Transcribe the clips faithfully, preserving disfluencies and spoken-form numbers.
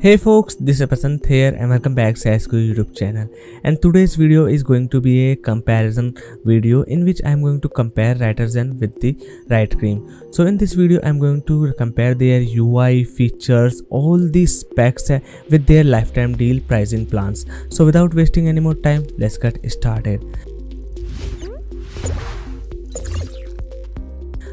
Hey folks, this is Pasanth here and welcome back to Saas Guru YouTube channel, and today's video is going to be a comparison video in which I am going to compare WriterZen with the Writecream. So in this video I am going to compare their U I features, all the specs with their lifetime deal pricing plans. So without wasting any more time, let's get started.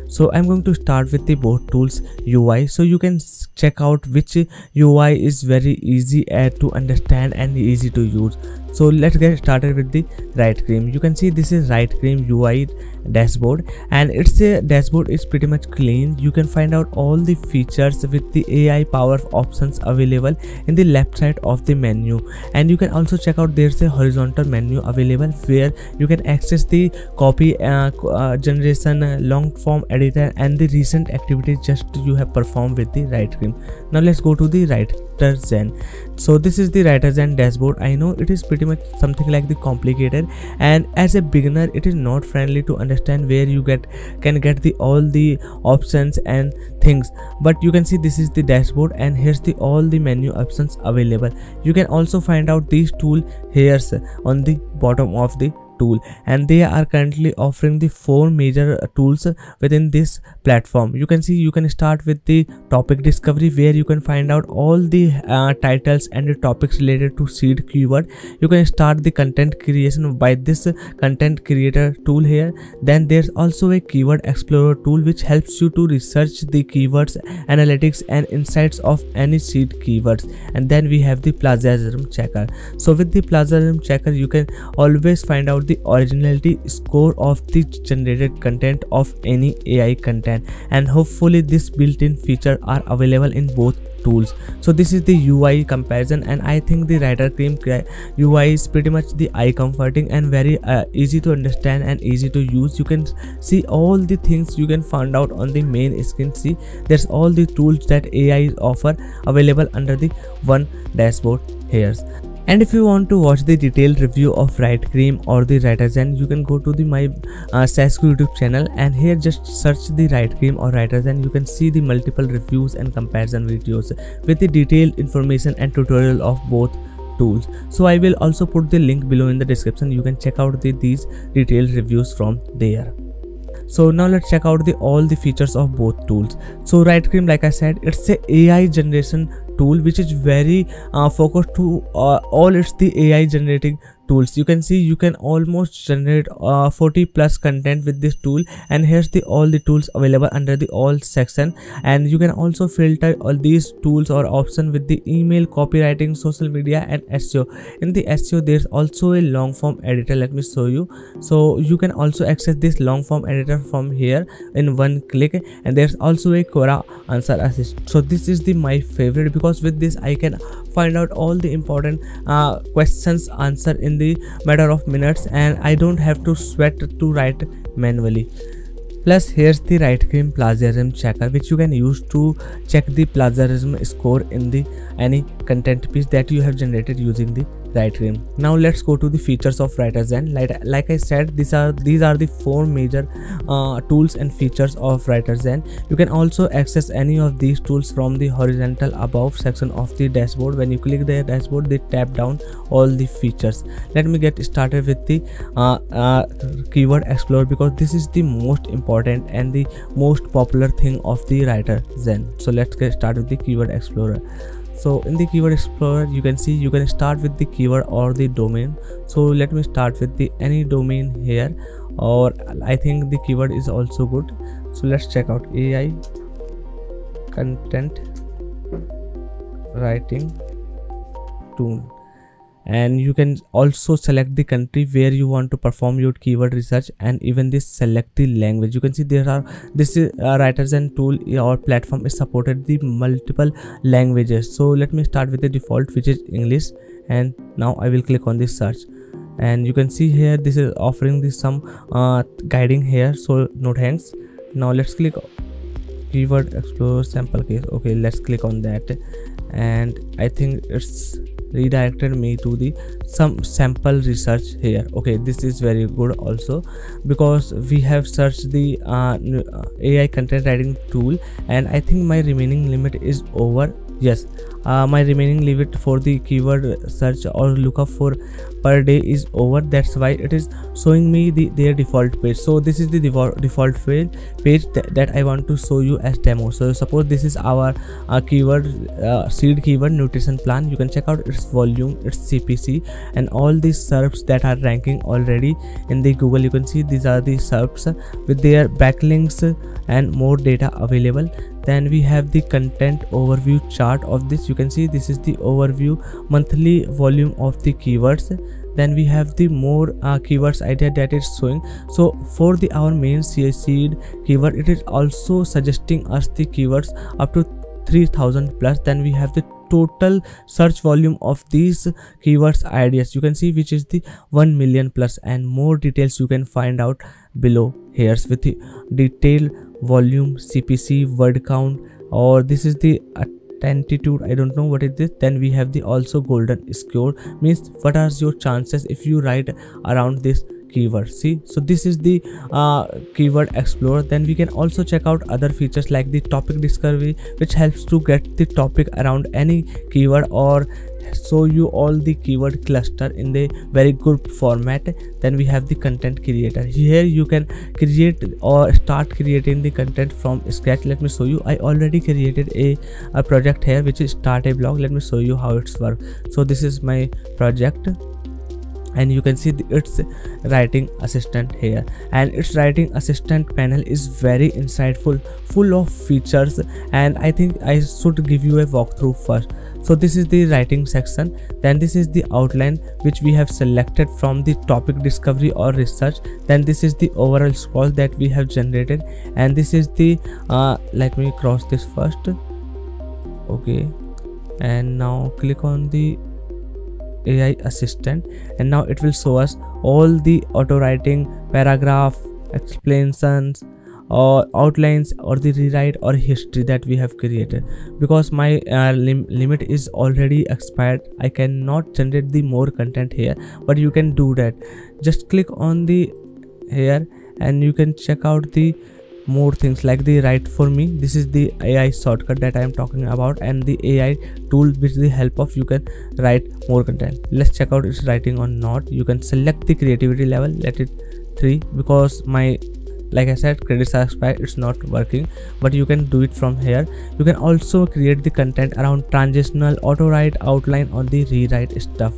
So I'm going to start with the both tools U I, so you can check out which U I is very easy to understand and easy to use. So let's get started with the Writecream. You can see this is Writecream U I dashboard, and it's a dashboard is pretty much clean. You can find out all the features with the A I power options available in the left side of the menu, and you can also check out there's a horizontal menu available where you can access the copy uh, uh, generation, uh, long form editor, and the recent activities just you have performed with the Writecream. Now let's go to the WriterZen. So this is the WriterZen dashboard. I know it is pretty much something like the complicated, and as a beginner it is not friendly to understand where you get can get the all the options and things, but you can see this is the dashboard and here's the all the menu options available. You can also find out these tool here on the bottom of the tool, and they are currently offering the four major tools within this platform. You can see you can start with the topic discovery, where you can find out all the uh, titles and the topics related to seed keyword. You can start the content creation by this content creator tool here. Then there's also a keyword explorer tool which helps you to research the keywords, analytics and insights of any seed keywords. And then we have the plagiarism checker. So with the plagiarism checker you can always find out the originality score of the generated content of any A I content, and hopefully this built-in feature are available in both tools. So this is the U I comparison, and I think the Writecream U I is pretty much the eye comforting and very uh, easy to understand and easy to use. You can see all the things you can find out on the main screen. See, there's all the tools that A I offer available under the one dashboard here. And if you want to watch the detailed review of Writecream or the WriterZen, you can go to the my uh, Saas Guru YouTube channel, and here just search the Writecream or WriterZen. You can see the multiple reviews and comparison videos with the detailed information and tutorial of both tools. So I will also put the link below in the description. You can check out the, these detailed reviews from there. So now let's check out the all the features of both tools. So Writecream, like I said, it's a A I generation tool which is very uh, focused to uh, all it's the A I generating tools. You can see you can almost generate uh, forty plus content with this tool, and here's the all the tools available under the all section, and you can also filter all these tools or option with the email, copywriting, social media and S E O. In the S E O there's also a long form editor. Let me show you. So you can also access this long form editor from here in one click, and there's also a Quora answer assist. So this is the my favorite, because with this I can find out all the important uh, questions answered in the matter of minutes, and I don't have to sweat to write manually. Plus here's the Writecream plagiarism checker, which you can use to check the plagiarism score in the any content piece that you have generated using the Writecream. Now let's go to the features of WriterZen. Like, like I said, these are these are the four major uh, tools and features of WriterZen. You can also access any of these tools from the horizontal above section of the dashboard. When you click the dashboard, they tap down all the features. Let me get started with the uh, uh, keyword explorer, because this is the most important and the most popular thing of the WriterZen. So let's get started with the keyword explorer. So in the keyword explorer you can see you can start with the keyword or the domain. So let me start with the any domain here, or I think the keyword is also good. So let's check out A I content writing tool, and you can also select the country where you want to perform your keyword research, and even this select the language. You can see there are this is uh, WriterZen tool or platform is supported the multiple languages. So let me start with the default, which is English, and now I will click on this search, and you can see here this is offering this some uh, guiding here. So no thanks. Now let's click keyword explorer sample case. Okay, let's click on that, and I think it's redirected me to the some sample research here. Okay, this is very good also, because we have searched the uh, A I content writing tool, and I think my remaining limit is over. yes, uh, my remaining limit for the keyword search or lookup for per day is over. That's why it is showing me the their default page. So this is the default page page that, that I want to show you as demo. So suppose this is our uh, keyword uh, seed keyword nutrition plan. You can check out its volume, its C P C, and all these S E R Ps that are ranking already in the Google. You can see these are the S E R Ps with their backlinks and more data available. Then we have the content overview chart of this. You can see this is the overview, monthly volume of the keywords. Then we have the more uh, keywords idea that is showing. So for the our main seed keyword, it is also suggesting us the keywords up to three thousand plus. Then we have the total search volume of these keywords ideas, you can see, which is the one million plus, and more details you can find out below here with the detailed volume, C P C, word count, or this is the attitude, I don't know what it is. Then we have the also golden score, means what are your chances if you write around this keyword. See, so this is the uh, keyword explorer. Then we can also check out other features like the topic discovery, which helps to get the topic around any keyword or show you all the keyword cluster in the very good format. Then we have the content creator. Here you can create or start creating the content from scratch. Let me show you. I already created a, a project here, which is start a blog. Let me show you how it's work. So this is my project, and you can see the, its writing assistant here, and its writing assistant panel is very insightful, full of features, and I think I should give you a walkthrough first. So this is the writing section. Then this is the outline, which we have selected from the topic discovery or research. Then this is the overall scroll that we have generated, and this is the uh, let me cross this first, okay, and now click on the A I assistant, and now it will show us all the auto writing, paragraph explanations or outlines or the rewrite or history that we have created. Because my uh, lim limit is already expired, I cannot generate the more content here, but you can do that. Just click on the here and you can check out the more things like the write for me. This is the A I shortcut that I am talking about, and the A I tool with the help of you can write more content. Let's check out its writing or not. You can select the creativity level, let it three, because my, like I said, credits are expired, it's not working, but you can do it from here. You can also create the content around transitional, auto write, outline, or the rewrite stuff.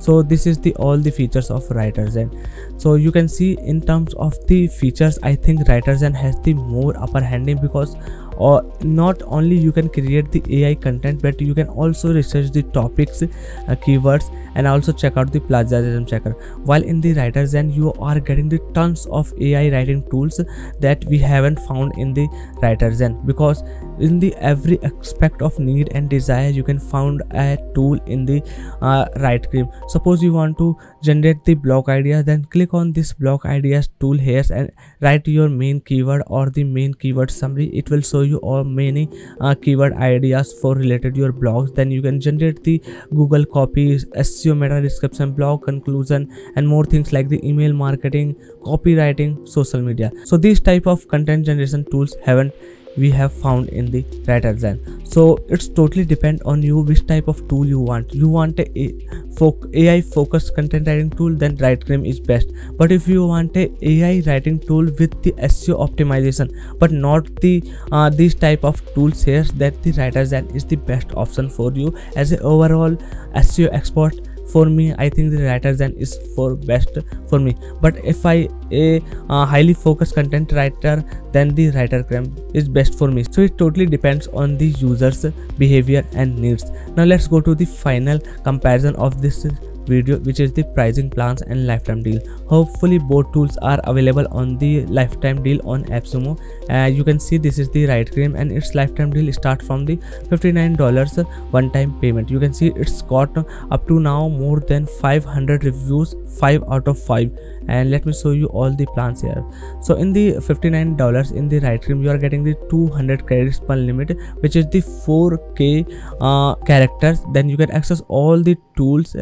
So this is the all the features of WriterZen. So you can see in terms of the features, I think WriterZen has the more upper handing, because or not only you can create the A I content, but you can also research the topics, uh, keywords, and also check out the plagiarism checker. While in the WriterZen, you are getting the tons of A I writing tools that we haven't found in the WriterZen, because in the every aspect of need and desire, you can find a tool in the uh, Writecream. Suppose you want to generate the blog ideas, then click on this blog ideas tool here and write your main keyword or the main keyword summary. It will show you all many uh, keyword ideas for related your blogs. Then you can generate the Google copies, S E O meta description, blog conclusion, and more things like the email marketing, copywriting, social media. So these type of content generation tools haven't we have found in the WriterZen. So it's totally depend on you which type of tool you want. You want a, a foc A I focused content writing tool, then Writecream is best. But if you want a AI writing tool with the S E O optimization, but not the uh, these type of tools here, that the WriterZen is the best option for you. As an overall S E O expert, for me, I think the WriterZen is for best for me. But if I a uh, highly focused content writer, then the Writecream is best for me. So it totally depends on the user's behavior and needs. Now let's go to the final comparison of this video, which is the pricing plans and lifetime deal. Hopefully both tools are available on the lifetime deal on AppSumo. Uh, you can see this is the Writecream, and its lifetime deal start from the fifty-nine dollars one time payment. You can see it's got up to now more than five hundred reviews, five out of five, and let me show you all the plans here. So in the fifty-nine dollars in the Writecream, you are getting the two hundred credits per limit, which is the four K uh, characters. Then you can access all the tools.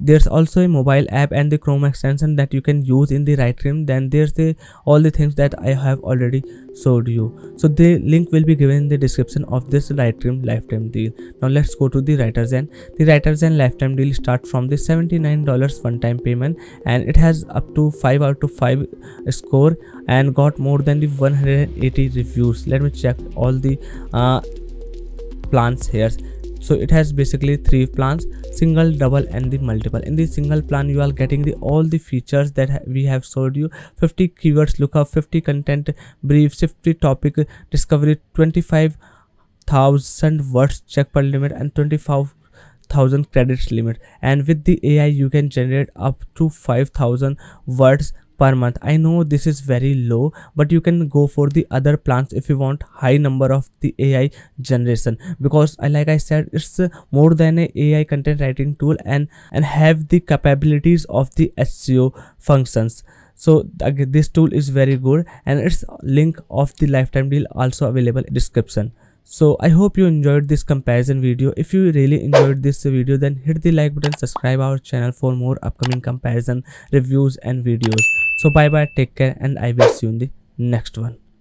There's also a mobile app and the Chrome extension that you can use in the Writecream. Then there's the all the things that I have already showed you. So the link will be given in the description of this Writecream lifetime deal. Now let's go to the WriterZen. The WriterZen lifetime deal starts from the seventy-nine dollars one time payment, and it has up to five out of five score and got more than the one hundred eighty reviews. Let me check all the uh, plans here. So it has basically three plans: single, double and the multiple. In the single plan you are getting the all the features that ha we have showed you: fifty keywords lookup, fifty content briefs, fifty topic discovery, twenty-five thousand words check per limit and twenty-five thousand credits limit. And with the A I you can generate up to five thousand words per month. I know this is very low, but you can go for the other plans if you want high number of the A I generation, because like I said, it's more than an A I content writing tool and and have the capabilities of the S E O functions. So this tool is very good, and its link of the lifetime deal also available in description. So I hope you enjoyed this comparison video. If you really enjoyed this video, then hit the like button, subscribe our channel for more upcoming comparison reviews and videos. So bye bye, take care, and I will see you in the next one.